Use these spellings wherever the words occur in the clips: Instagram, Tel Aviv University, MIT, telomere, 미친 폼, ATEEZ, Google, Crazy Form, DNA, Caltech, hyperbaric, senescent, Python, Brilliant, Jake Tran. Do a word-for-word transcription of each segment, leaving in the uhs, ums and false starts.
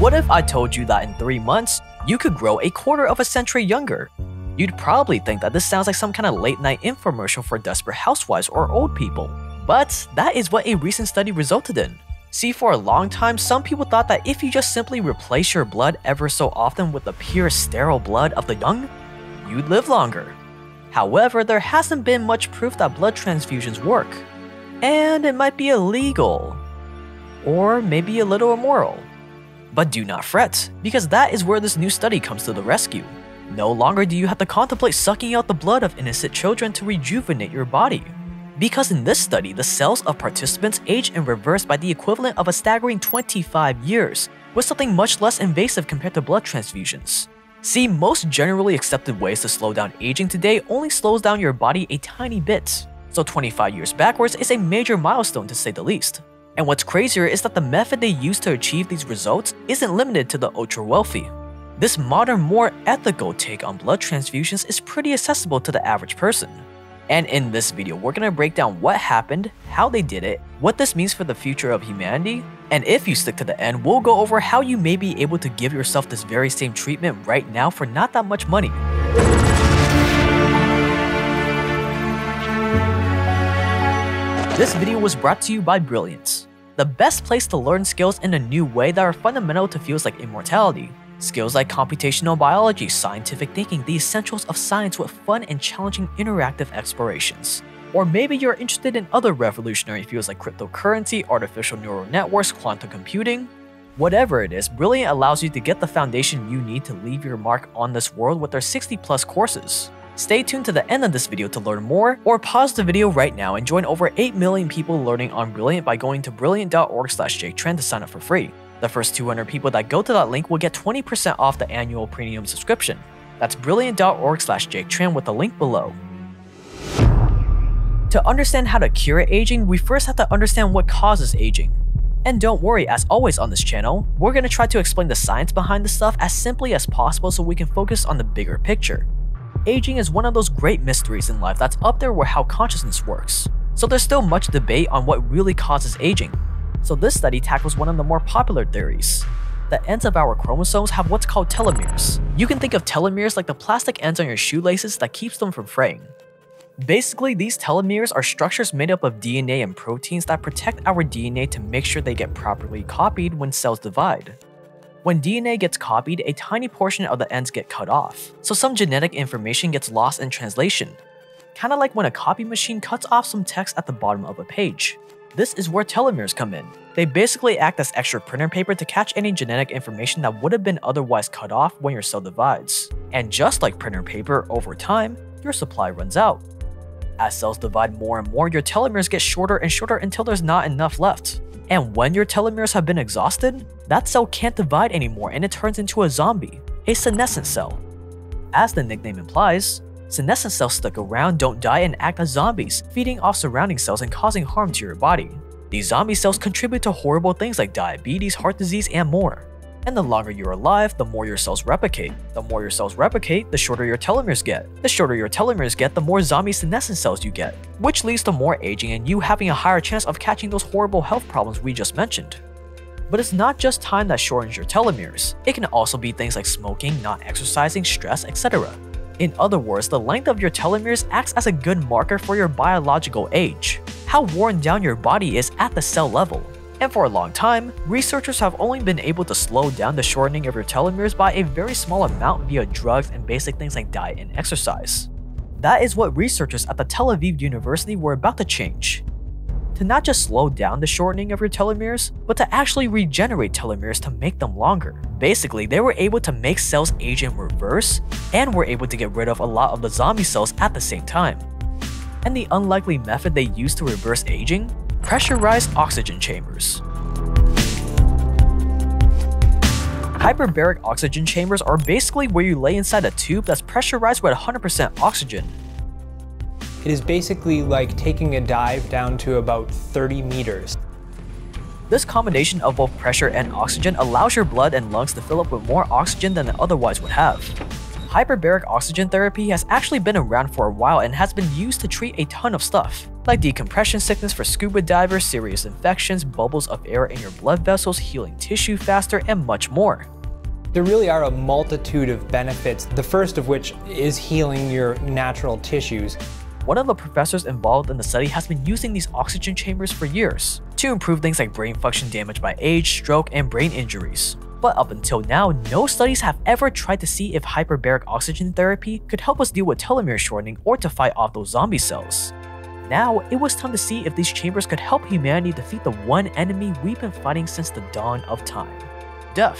What if I told you that in three months, you could grow a quarter of a century younger? You'd probably think that this sounds like some kind of late-night infomercial for desperate housewives or old people. But that is what a recent study resulted in. See, for a long time, some people thought that if you just simply replace your blood ever so often with the pure, sterile blood of the young, you'd live longer. However, there hasn't been much proof that blood transfusions work. And it might be illegal. Or maybe a little immoral. But do not fret, because that is where this new study comes to the rescue. No longer do you have to contemplate sucking out the blood of innocent children to rejuvenate your body. Because in this study, the cells of participants aged in reverse by the equivalent of a staggering twenty-five years, with something much less invasive compared to blood transfusions. See, most generally accepted ways to slow down aging today only slows down your body a tiny bit. So twenty-five years backwards is a major milestone, to say the least. And what's crazier is that the method they use to achieve these results isn't limited to the ultra-wealthy. This modern, more ethical take on blood transfusions is pretty accessible to the average person. And in this video, we're gonna break down what happened, how they did it, what this means for the future of humanity, and if you stick to the end, we'll go over how you may be able to give yourself this very same treatment right now for not that much money. This video was brought to you by Brilliant, the best place to learn skills in a new way that are fundamental to fields like immortality. Skills like computational biology, scientific thinking, the essentials of science with fun and challenging interactive explorations. Or maybe you're interested in other revolutionary fields like cryptocurrency, artificial neural networks, quantum computing. Whatever it is, Brilliant allows you to get the foundation you need to leave your mark on this world with their sixty plus courses. Stay tuned to the end of this video to learn more, or pause the video right now and join over eight million people learning on Brilliant by going to brilliant dot org slash jtrend to sign up for free. The first two hundred people that go to that link will get twenty percent off the annual premium subscription. That's brilliant dot org slash jtrend with the link below. To understand how to cure aging, we first have to understand what causes aging. And don't worry, as always on this channel, we're going to try to explain the science behind this stuff as simply as possible so we can focus on the bigger picture. Aging is one of those great mysteries in life that's up there with how consciousness works. So there's still much debate on what really causes aging. So this study tackles one of the more popular theories. The ends of our chromosomes have what's called telomeres. You can think of telomeres like the plastic ends on your shoelaces that keeps them from fraying. Basically, these telomeres are structures made up of D N A and proteins that protect our D N A to make sure they get properly copied when cells divide. When D N A gets copied, a tiny portion of the ends get cut off, so some genetic information gets lost in translation. Kinda like when a copy machine cuts off some text at the bottom of a page. This is where telomeres come in. They basically act as extra printer paper to catch any genetic information that would have been otherwise cut off when your cell divides. And just like printer paper, over time, your supply runs out. As cells divide more and more, your telomeres get shorter and shorter until there's not enough left. And when your telomeres have been exhausted, that cell can't divide anymore and it turns into a zombie, a senescent cell. As the nickname implies, senescent cells stuck around don't die and act as zombies, feeding off surrounding cells and causing harm to your body. These zombie cells contribute to horrible things like diabetes, heart disease, and more. And the longer you're alive, the more your cells replicate. The more your cells replicate, the shorter your telomeres get. The shorter your telomeres get, the more zombie senescent cells you get, which leads to more aging and you having a higher chance of catching those horrible health problems we just mentioned. But it's not just time that shortens your telomeres. It can also be things like smoking, not exercising, stress, et cetera. In other words, the length of your telomeres acts as a good marker for your biological age, how worn down your body is at the cell level. And for a long time, researchers have only been able to slow down the shortening of your telomeres by a very small amount via drugs and basic things like diet and exercise. That is what researchers at the Tel Aviv University were about to change. To not just slow down the shortening of your telomeres, but to actually regenerate telomeres to make them longer. Basically, they were able to make cells age in reverse and were able to get rid of a lot of the zombie cells at the same time. And the unlikely method they used to reverse aging? Pressurized oxygen chambers. Hyperbaric oxygen chambers are basically where you lay inside a tube that's pressurized with one hundred percent oxygen. It is basically like taking a dive down to about thirty meters. This combination of both pressure and oxygen allows your blood and lungs to fill up with more oxygen than it otherwise would have. Hyperbaric oxygen therapy has actually been around for a while and has been used to treat a ton of stuff. like decompression sickness for scuba divers, serious infections, bubbles of air in your blood vessels, healing tissue faster, and much more. There really are a multitude of benefits, the first of which is healing your natural tissues. One of the professors involved in the study has been using these oxygen chambers for years to improve things like brain function damage by age, stroke, and brain injuries. But up until now, no studies have ever tried to see if hyperbaric oxygen therapy could help us deal with telomere shortening or to fight off those zombie cells. Now, it was time to see if these chambers could help humanity defeat the one enemy we've been fighting since the dawn of time: death.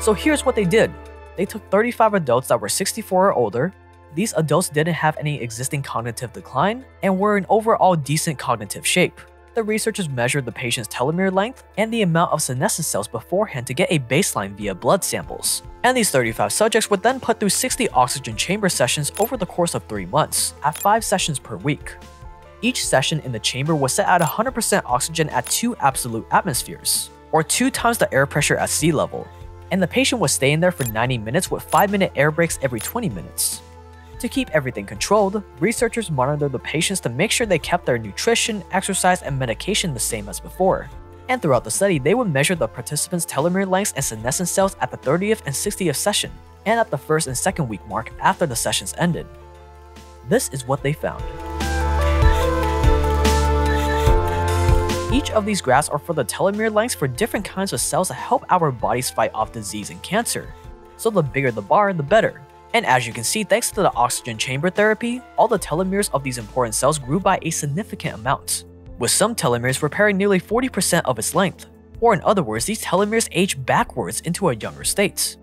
So here's what they did. They took thirty-five adults that were sixty-four or older. These adults didn't have any existing cognitive decline and were in overall decent cognitive shape. The researchers measured the patient's telomere length and the amount of senescent cells beforehand to get a baseline via blood samples. And these thirty-five subjects were then put through sixty oxygen chamber sessions over the course of three months, at five sessions per week. Each session in the chamber was set at one hundred percent oxygen at two absolute atmospheres, or two times the air pressure at sea level, and the patient was staying there for ninety minutes with five minute air breaks every twenty minutes. To keep everything controlled, researchers monitored the patients to make sure they kept their nutrition, exercise, and medication the same as before. And throughout the study, they would measure the participants' telomere lengths and senescent cells at the thirtieth and sixtieth session, and at the first and second week mark after the sessions ended. This is what they found. Each of these graphs are for the telomere lengths for different kinds of cells that help our bodies fight off disease and cancer. So the bigger the bar, the better. And as you can see, thanks to the oxygen chamber therapy, all the telomeres of these important cells grew by a significant amount, with some telomeres repairing nearly forty percent of its length, or in other words, these telomeres age backwards into a younger state.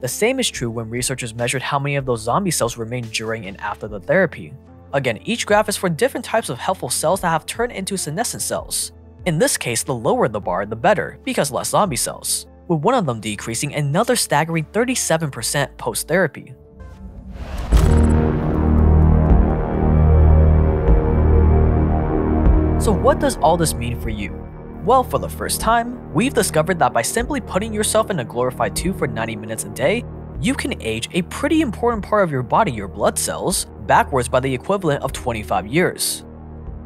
The same is true when researchers measured how many of those zombie cells remained during and after the therapy. Again, each graph is for different types of helpful cells that have turned into senescent cells. In this case, the lower the bar, the better, because less zombie cells, with one of them decreasing another staggering thirty-seven percent post-therapy. So what does all this mean for you? Well, for the first time, we've discovered that by simply putting yourself in a glorified tube for ninety minutes a day, you can age a pretty important part of your body, your blood cells, backwards by the equivalent of twenty-five years.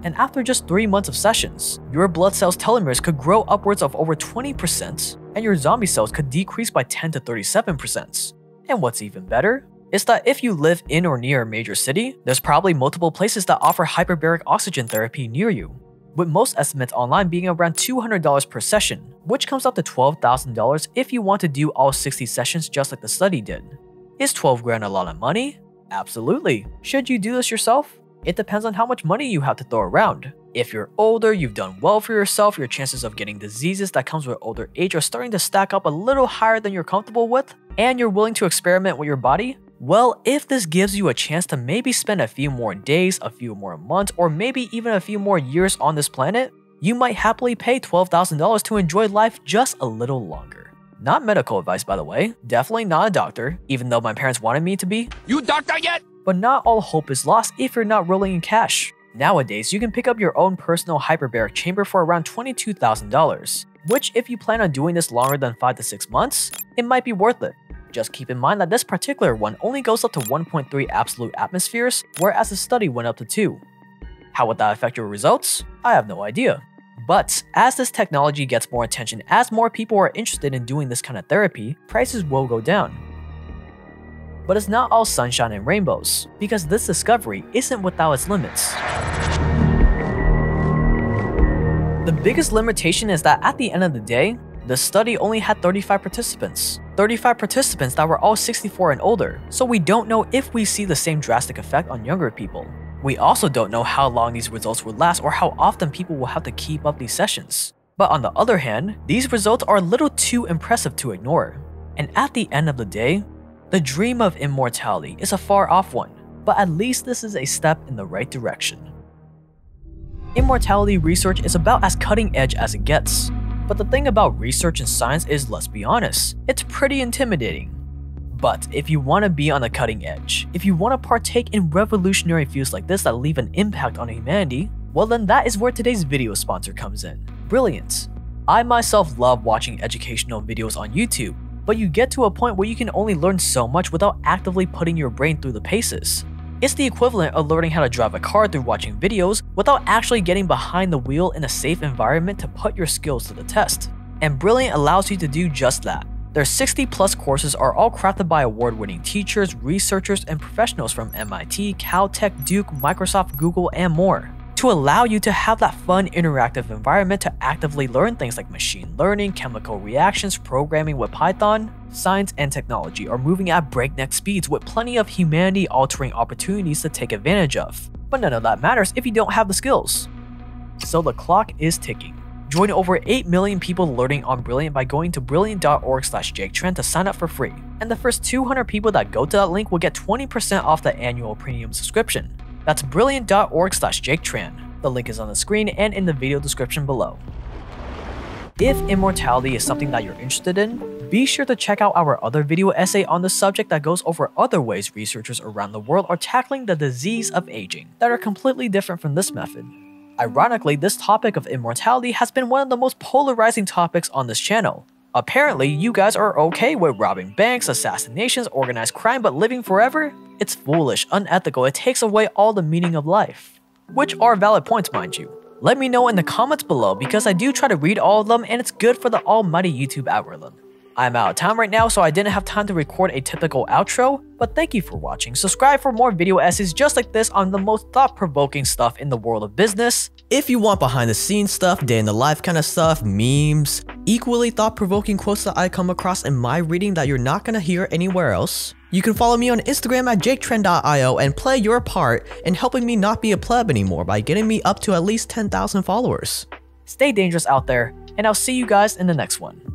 And after just three months of sessions, your blood cells' telomeres could grow upwards of over twenty percent, and your zombie cells could decrease by ten to thirty-seven percent. And what's even better is that if you live in or near a major city, there's probably multiple places that offer hyperbaric oxygen therapy near you, with most estimates online being around two hundred dollars per session, which comes up to twelve thousand dollars if you want to do all sixty sessions just like the study did. Is twelve grand a lot of money? Absolutely. Should you do this yourself? It depends on how much money you have to throw around. If you're older, you've done well for yourself, your chances of getting diseases that comes with older age are starting to stack up a little higher than you're comfortable with, and you're willing to experiment with your body, well, if this gives you a chance to maybe spend a few more days, a few more months, or maybe even a few more years on this planet, you might happily pay twelve thousand dollars to enjoy life just a little longer. Not medical advice, by the way, definitely not a doctor, even though my parents wanted me to be. You doctor yet? But not all hope is lost if you're not rolling in cash. Nowadays, you can pick up your own personal hyperbaric chamber for around twenty-two thousand dollars, which if you plan on doing this longer than five to six months, it might be worth it. Just keep in mind that this particular one only goes up to one point three absolute atmospheres, whereas the study went up to two. How would that affect your results? I have no idea. But as this technology gets more attention, as more people are interested in doing this kind of therapy, prices will go down. But it's not all sunshine and rainbows, because this discovery isn't without its limits. The biggest limitation is that at the end of the day, the study only had thirty-five participants. thirty-five participants that were all sixty-four and older, so we don't know if we see the same drastic effect on younger people. We also don't know how long these results would last or how often people will have to keep up these sessions. But on the other hand, these results are a little too impressive to ignore. And at the end of the day, the dream of immortality is a far-off one, but at least this is a step in the right direction. Immortality research is about as cutting-edge as it gets, but the thing about research and science is, let's be honest, it's pretty intimidating. But if you want to be on the cutting edge, if you want to partake in revolutionary fields like this that leave an impact on humanity, well then that is where today's video sponsor comes in, Brilliant. I myself love watching educational videos on YouTube, but you get to a point where you can only learn so much without actively putting your brain through the paces. It's the equivalent of learning how to drive a car through watching videos without actually getting behind the wheel in a safe environment to put your skills to the test. And Brilliant allows you to do just that. Their sixty plus courses are all crafted by award-winning teachers, researchers, and professionals from M I T, Caltech, Duke, Microsoft, Google, and more, to allow you to have that fun, interactive environment to actively learn things like machine learning, chemical reactions, programming with Python. Science and technology are moving at breakneck speeds with plenty of humanity-altering opportunities to take advantage of. But none of that matters if you don't have the skills. So the clock is ticking. Join over eight million people learning on Brilliant by going to brilliant dot org slash Jake Tran to sign up for free. And the first two hundred people that go to that link will get twenty percent off the annual premium subscription. That's brilliant dot org slash Jake Tran. The link is on the screen and in the video description below. If immortality is something that you're interested in, be sure to check out our other video essay on the subject that goes over other ways researchers around the world are tackling the disease of aging that are completely different from this method. Ironically, this topic of immortality has been one of the most polarizing topics on this channel. Apparently, you guys are okay with robbing banks, assassinations, organized crime, but living forever? It's foolish, unethical, it takes away all the meaning of life. Which are valid points, mind you. Let me know in the comments below because I do try to read all of them and it's good for the almighty YouTube algorithm. I'm out of time right now, so I didn't have time to record a typical outro, but thank you for watching. Subscribe for more video essays just like this on the most thought-provoking stuff in the world of business. If you want behind-the-scenes stuff, day-in-the-life kind of stuff, memes, equally thought-provoking quotes that I come across in my reading that you're not gonna hear anywhere else, you can follow me on Instagram at Jake Tran dot I O and play your part in helping me not be a pleb anymore by getting me up to at least ten thousand followers. Stay dangerous out there, and I'll see you guys in the next one.